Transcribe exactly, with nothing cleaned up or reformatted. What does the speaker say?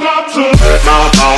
got to let my heart.